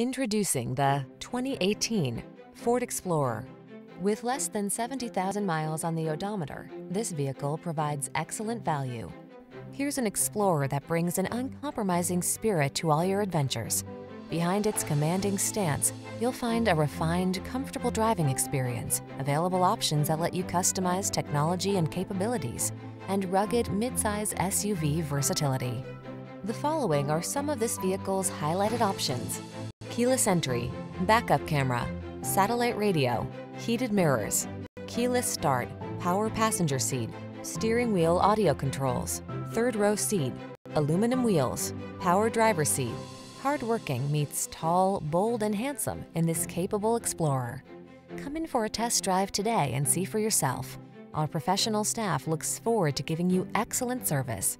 Introducing the 2018 Ford Explorer. With less than 70,000 miles on the odometer, this vehicle provides excellent value. Here's an Explorer that brings an uncompromising spirit to all your adventures. Behind its commanding stance, you'll find a refined, comfortable driving experience, available options that let you customize technology and capabilities, and rugged midsize SUV versatility. The following are some of this vehicle's highlighted options: keyless entry, backup camera, satellite radio, heated mirrors, keyless start, power passenger seat, steering wheel audio controls, third row seat, aluminum wheels, power driver seat. Hardworking meets tall, bold, and handsome in this capable Explorer. Come in for a test drive today and see for yourself. Our professional staff looks forward to giving you excellent service.